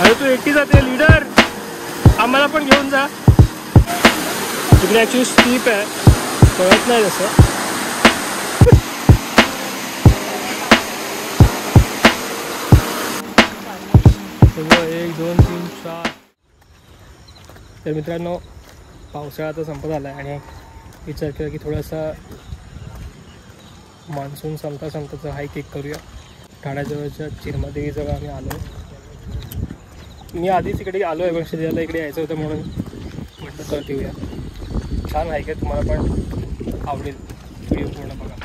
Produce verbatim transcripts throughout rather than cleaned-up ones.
अरे तू एकटी जाते लीडर, आम्हाला पण घेऊन जा. तिकडे ॲक्च्युली स्टीप आहे, कळत नाही तसं. एक दोन तीन चार. तर मित्रांनो, पावसाळा आता संपत आला आहे आणि विचार केला की थोडासा मान्सून संपता संपताचा हाईक एक करूया. ठाण्याजवळच्या चिरमा देवीजवळ आम्ही आलो. मी आधीच इकडे आलो आहे, पण श्रेयाला इकडे यायचं होतं म्हणून म्हटलं चल ठेवूया. छान हाईक आहे, तुम्हाला पण आवडेल. व्हिडिओ पूर्ण बघा.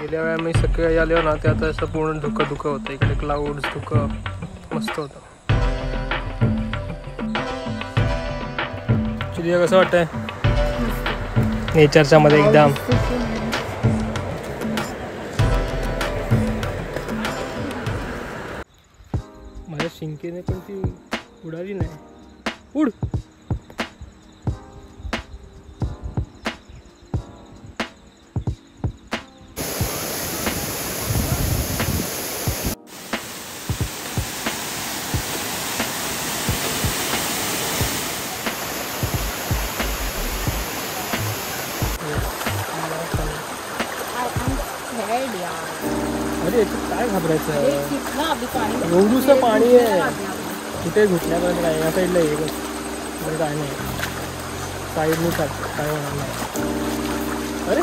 गेल्या वेळा मी सकाळी आलो ना, ते आता असं पूर्ण धुकं धुकं होतं. इकडे क्लाउड्स धुकं मस्त होतं. चिरिया कसं वाटतंय नेचरच्या मध्ये एकदम. माझ्या शिंकेने पण ती उडाली नाही. उड काय घाबरायचं, एवढूसं पाणी आहे. कुठे घुटल्यापर्यंत काय या साईडला ये बस, बरं काय नाही साईडनी खात काय होणार नाही. अरे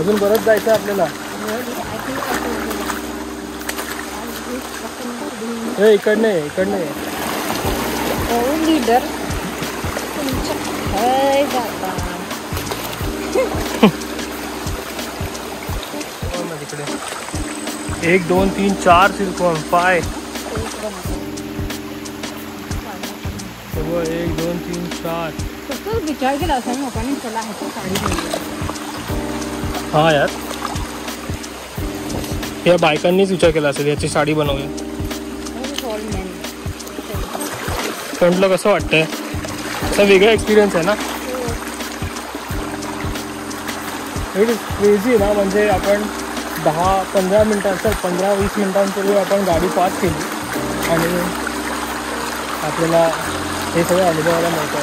अजून बरंच जायचं आपल्याला. हे इकडनं ये, इकडनं ये लीडर. एक दोन तीन चार सिरकोन पाय. एक दोन तीन चार विचार केला असेल लोकांनी. चला हा यार, या बायकांनीच विचार केला असेल याची साडी बनवूया. म्हटलं कसं वाटतंय, असा वेगळा एक्सपिरियन्स आहे ना. इट इज क्रेझी ना, म्हणजे आपण दहा पंधरा मिनटांचं पंधरा वीस मिनटांपूर्वी आपण गाडी पार्क केली आणि आपल्याला हे सगळं अनुभवायला मिळतं.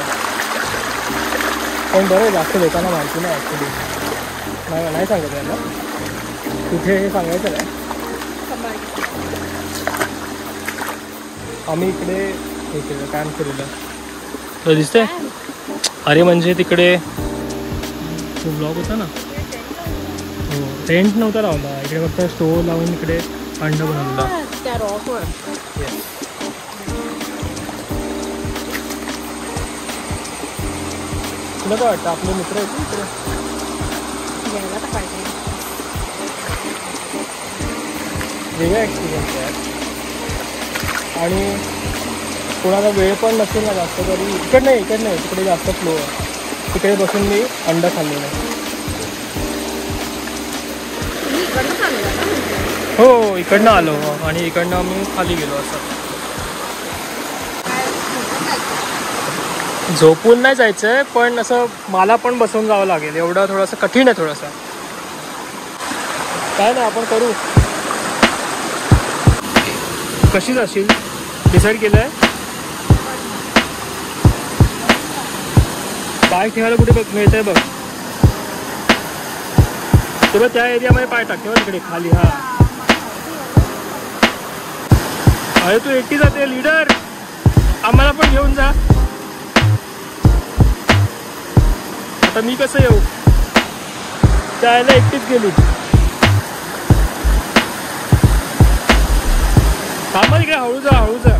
पण बरं, जास्त लोकांना माहिती नाही ॲक्च्युली. नाही नाही सांगत आहे ना कुठे, हे सांगायचं नाही. आम्ही इकडे हे केलं, कॅम्प केलेलं तर दिसतंय. अरे म्हणजे तिकडे तो ब्लॉग होता ना, टेंट नव्हता लावला इकडे, फक्त स्टोर लावून इकडे अंड बनवला. तुला काय वाटतं, आपले मित्र आहेत इकडे वेगळा एक्सपिरियन्स आहे. आणि कोणाला वेळ पण नसेल ना जास्त, तरी इकडे नाही इकडे नाही तिकडे जास्त फ्लो आहे. तिकडे बसून मी अंड खाल्लेलं आहे. हो, इकडनं आलो आणि इकडनं आम्ही खाली गेलो. असं झोपून नाही जायचं आहे, पण असं मला पण बसवून जावं लागेल. एवढं थोडंसं कठीण आहे. थोडंसं काय ना, आपण करू. कशीच असेल डिसाईड केलं आहे. बाईक ठेवायला कुठे बघ मिळत आहे बघ, तेव्हा त्या एरियामध्ये पाय टाक. तेव्हा तिकडे खाली. हा अरे तू एकटी जाते लीडर, आम्हाला पण घेऊन जा. आता मी कसं येऊ, त्याला एकटीच गेली. थांबा तिकडे, हळू जा हळू जा.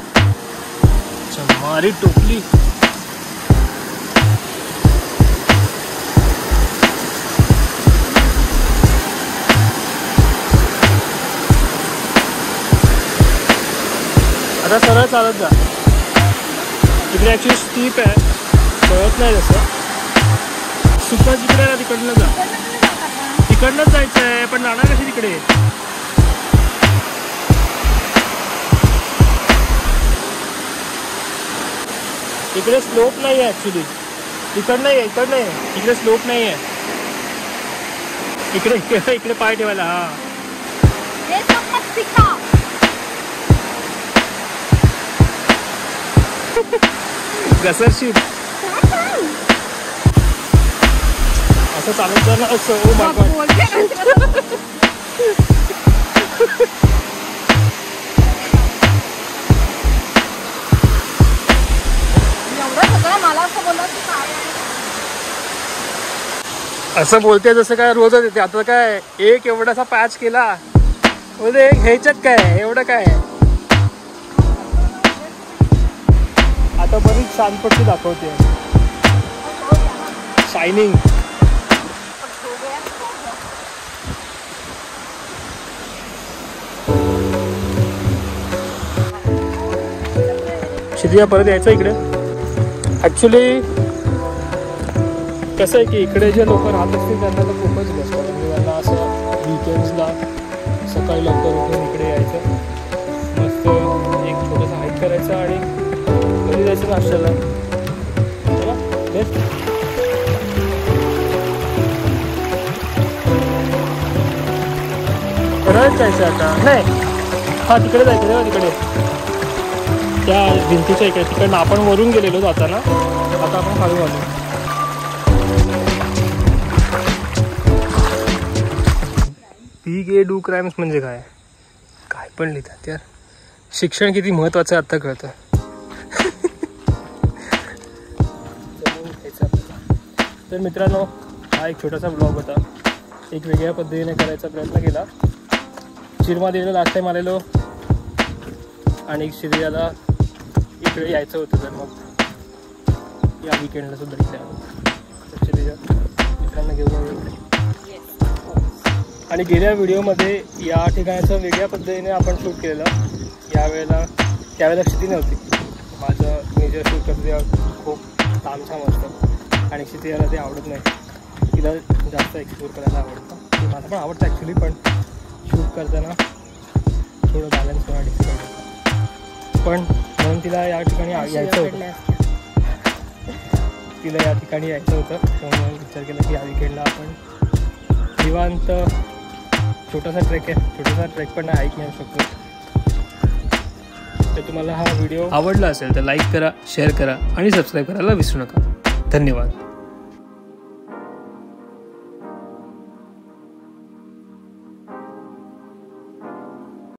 मारी टोपली. आता सरळ चालत जा. इकडे ॲक्च्युली स्टीप आहे, कळत नाही तसं. सुद्धा जिकडे आहे ना तिकडनं जा. तिकडनंच जायचं आहे, पण जाणार कशी तिकडे. इकडे स्लोप नाही आहे ॲक्च्युली. तिकड नाही आहे, इकड नाही आहे. इकडे स्लोप नाही आहे. इकडे इकडे इकडे पाय ठेवायला. हा घसरशील असं चालत जाणं असं ओ माय गॉड असं बोलते जसं काय रोजच येते. आता काय एक एवढासा पॅच केला म्हणजे एक ह्याच्यात काय एवढं काय. आता बरीच छानपट्टी दाखवते शायनिंग. शिद्या परत यायचं इकडे. ॲक्च्युली कसं आहे की इकडे जे लोक राहत असतील त्यांना तर खूपच बसतं. म्हणजे त्यांना असं वीकेंड्सला सकाळी लवकर उठून इकडे यायचं मस्त एक छोटंसं हाईक करायचं आणि घरी जायचं नाश्त्याला. परत जायचं आता नाही हां तिकडे जायचं ना तिकडे त्या भिंतीच्या इकडे. तिकडनं आपण वरून गेलेलो जाताना आता आपण खाली आलो. पी डू क्राईम्स म्हणजे काय काय पण लिहितात यार. शिक्षण किती महत्त्वाचं आहे आत्ता कळतं. तर मित्रांनो हा एक छोटासा ब्लॉग होता. एक वेगळ्या पद्धतीने करायचा प्रयत्न केला. चिरमा देवीला लास्ट टाईम आलेलो आणि श्रीयाला इकडे यायचं होतं तर मग या विकेंडला सुद्धा इकडे आलो. श्रीया मित्रांना घेऊन आणि गेल्या व्हिडिओमध्ये या ठिकाणाचं वेगळ्या पद्धतीने आपण शूट केलेलं. यावेळेला त्यावेळेला क्षिती नव्हती. माझं मेजर शूट करते खूप तामछाम असतं आणि क्षिती याला ते आवडत नाही. तिला जास्त एक्सप्लोर करायला आवडतं. ते मला पण आवडतं ॲक्च्युली पण शूट करताना थोडं बॅलन्स होणं डिफिकल्ट होतं. पण म्हणून तिला या ठिकाणी यायचं होतं. तिला या ठिकाणी यायचं होतं म्हणून विचार केला की या विकेंडला आपण निवांत छोटासा ट्रेक आहे. छोटासा ट्रेक पण नाही ऐकू शकतो. तर तुम्हाला हा व्हिडिओ आवडला असेल तर लाईक करा शेअर करा आणि सबस्क्राईब करायला विसरू नका. धन्यवाद.